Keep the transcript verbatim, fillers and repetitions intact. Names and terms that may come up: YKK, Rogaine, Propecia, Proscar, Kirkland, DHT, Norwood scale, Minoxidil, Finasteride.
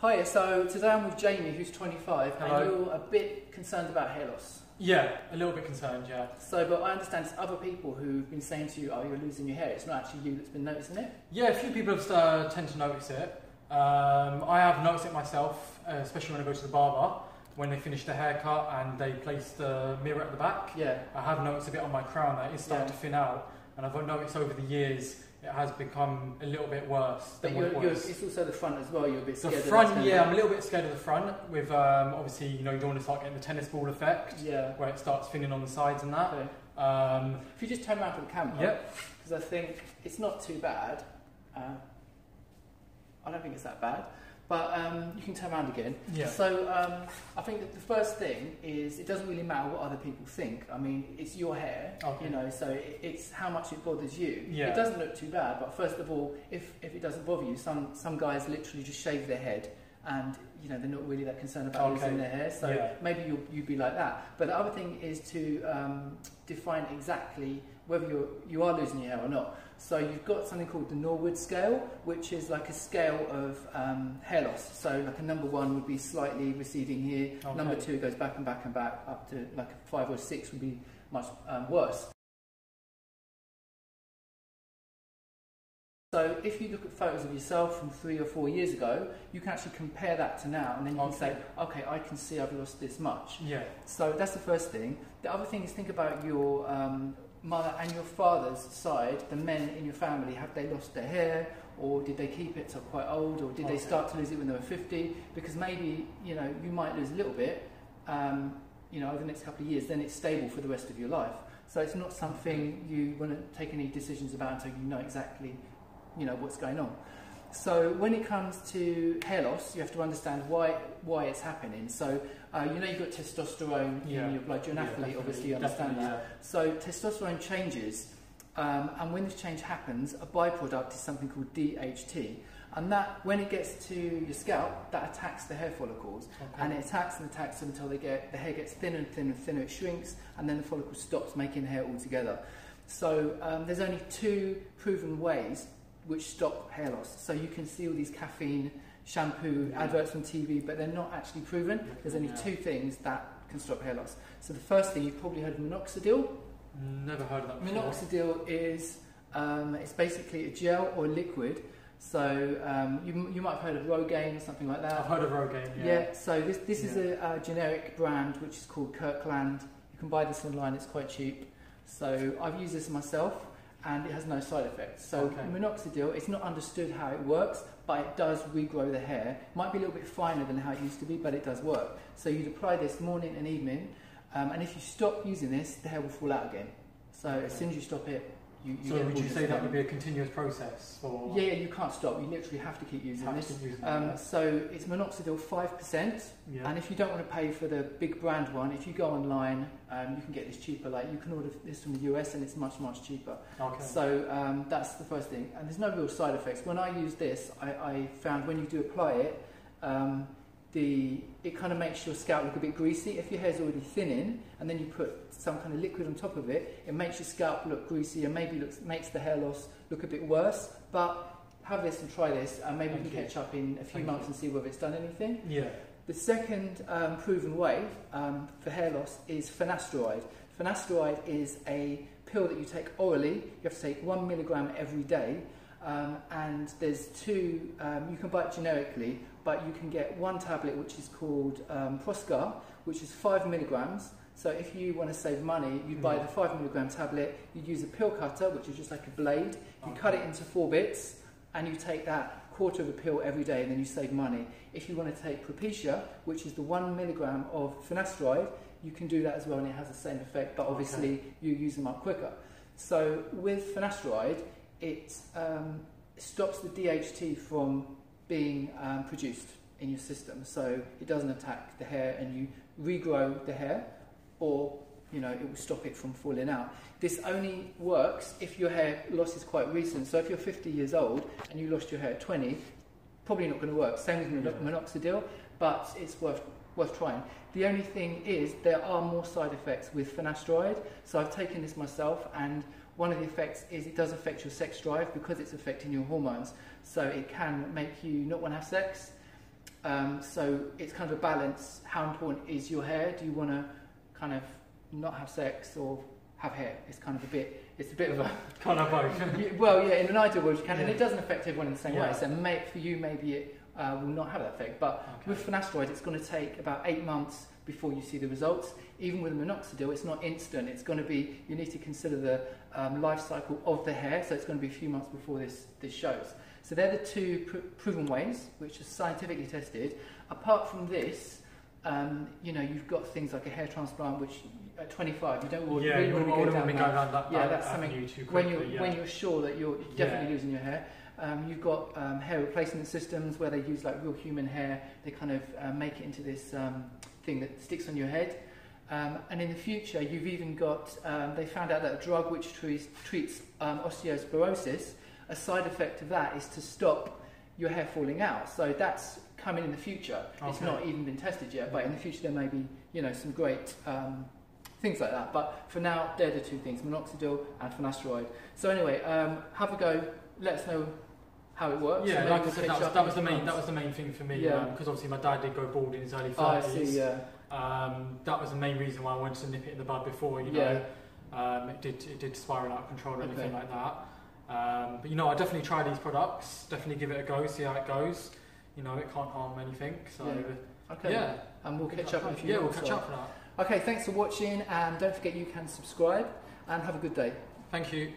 Hiya, so today I'm with Jamie, who's twenty-five. Hello. And you're a bit concerned about hair loss. Yeah, a little bit concerned, yeah. So, but I understand it's other people who've been saying to you, oh, you're losing your hair. It's not actually you that's been noticing it? Yeah, a few people have, uh, tend to notice it. Um, I have noticed it myself, uh, especially when I go to the barber, when they finish the haircut and they place the mirror at the back. Yeah. I have noticed a bit on my crown that it's starting yeah. to thin out. And I've noticed over the years, it has become a little bit worse than but you're, what it was. You're, it's also the front as well, you're a bit scared the front, of the front, yeah, I'm a little bit scared of the front. With, um, obviously, you know, you don't want to start getting the tennis ball effect, yeah. where it starts thinning on the sides and that. Okay. Um, if you just turn around to the camera, because yep. I think it's not too bad. Uh, I don't think it's that bad. But um, you can turn around again. Yeah. So um, I think that the first thing is it doesn't really matter what other people think. I mean, it's your hair, okay. you know, so it, it's how much it bothers you. Yeah. It doesn't look too bad, but first of all, if, if it doesn't bother you, some, some guys literally just shave their head and, you know, they're not really that concerned about okay. losing their hair, so yeah. maybe you'll, you'd be like that. But the other thing is to um, define exactly whether you're, you are losing your hair or not. So you've got something called the Norwood scale, which is like a scale of um, hair loss. So like a number one would be slightly receding here, okay. number two goes back and back and back, up to like a five or six would be much um, worse. So if you look at photos of yourself from three or four years ago, you can actually compare that to now and then you okay. can say, okay, I can see I've lost this much. Yeah. So that's the first thing. The other thing is think about your um, mother and your father's side, the men in your family, have they lost their hair or did they keep it till quite old or did okay. they start to lose it when they were fifty? Because maybe, you know, you might lose a little bit, um, you know, over the next couple of years, then it's stable for the rest of your life. So it's not something you want to take any decisions about until you know exactly, you know, what's going on. So when it comes to hair loss, you have to understand why why it's happening. So uh, you know you've got testosterone yeah. in your blood. You're an yeah, athlete, obviously you understand that. Yeah. So testosterone changes, um, and when this change happens, a byproduct is something called D H T, and that when it gets to your scalp, that attacks the hair follicles, okay. and it attacks and attacks them until they get the hair gets thinner and thinner and thinner. It shrinks, and then the follicle stops making hair altogether. So um, there's only two proven ways which stop hair loss. So you can see all these caffeine, shampoo, yeah. adverts on T V, but they're not actually proven. There's only yeah. two things that can stop hair loss. So the first thing, you've probably heard of Minoxidil. Never heard of that before. Minoxidil is um, it's basically a gel or liquid. So um, you, you might have heard of Rogaine or something like that. I've heard of Rogaine, yeah. yeah so this, this yeah. is a, a generic brand which is called Kirkland. You can buy this online, it's quite cheap. So I've used this myself, and it has no side effects. So okay. minoxidil, it's not understood how it works, but it does regrow the hair. It might be a little bit finer than how it used to be, but it does work. So you'd apply this morning and evening, um, and if you stop using this, the hair will fall out again. So okay. as soon as you stop it, you, you so would you say that would be a continuous process? Or? Yeah, you can't stop. You literally have to keep using have this. Using um, so it's minoxidil five percent, yeah. and if you don't want to pay for the big brand one, if you go online, um, you can get this cheaper. Like you can order this from the U S and it's much, much cheaper. Okay. So um, that's the first thing. And there's no real side effects. When I use this, I, I found when you do apply it, um, The, it kind of makes your scalp look a bit greasy. If your hair's already thinning and then you put some kind of liquid on top of it, it makes your scalp look greasy and maybe looks, makes the hair loss look a bit worse. But have this and try this, and maybe Thank we can you. catch up in a few Thank months you. and see whether it's done anything. Yeah. The second um, proven way um, for hair loss is finasteride. Finasteride is a pill that you take orally. You have to take one milligram every day. Um, and there's two, um, you can buy it generically, but you can get one tablet which is called um, Proscar, which is five milligrams. So if you want to save money, you'd buy the five milligram tablet, you'd use a pill cutter, which is just like a blade, you cut it into four bits, and you take that quarter of a pill every day, and then you save money. If you want to take Propecia, which is the one milligram of finasteride, you can do that as well, and it has the same effect, but obviously okay. you use them up quicker. So with finasteride, it um, stops the D H T from being um, produced in your system, so it doesn't attack the hair and you regrow the hair, or you know it will stop it from falling out. This only works if your hair loss is quite recent, so if you're fifty years old and you lost your hair at twenty, probably not going to work, same with minoxidil, but it's worth worth trying. The only thing is there are more side effects with finasteride, so I've taken this myself, and one of the effects is it does affect your sex drive because it's affecting your hormones. So it can make you not want to have sex, Um, so it's kind of a balance. How important is your hair? Do you want to kind of not have sex or have hair? It's kind of a bit, it's a bit of a... kind of both. Well, yeah, in an ideal world you can, yeah. And it doesn't affect everyone in the same yeah. way. So may, for you, maybe it uh, will not have that effect. But okay. with finasteride, it's going to take about eight months before you see the results. Even with minoxidil, it's not instant. It's going to be, you need to consider the um, life cycle of the hair. So it's going to be a few months before this, this shows. So they're the two pr proven ways, which are scientifically tested. Apart from this, um, you know, you've got things like a hair transplant, which at twenty-five, you don't want, yeah, really you want, want to go down, down that, that. Yeah, that's something, quickly, when, you're, yeah. when you're sure that you're definitely yeah. losing your hair. Um, you've got um, hair replacement systems where they use like real human hair. They kind of uh, make it into this um, thing that sticks on your head. Um, and in the future, you've even got, um, they found out that a drug which treats, treats um, osteosporosis, a side effect of that is to stop your hair falling out. So that's coming in the future. Okay. It's not even been tested yet, but in the future there may be, you know, some great um, things like that. But for now, they're the two things, minoxidil and finasteride. So anyway, um, have a go. Let us know how it works. Yeah, like I said, that was, that was the main, that was the main thing for me, because yeah. um, obviously my dad did go bald in his early thirties. Oh, I see, yeah. Um, that was the main reason why I wanted to nip it in the bud before, you know. Yeah. Um, it, did, it did spiral out of control or okay. anything like that. Um, but you know, I definitely try these products, definitely give it a go, see how it goes. You know, it can't harm anything, so yeah. Okay. yeah. And we'll catch up in a few Yeah, we'll catch up for that. Okay, thanks for watching, and don't forget you can subscribe, and have a good day. Thank you.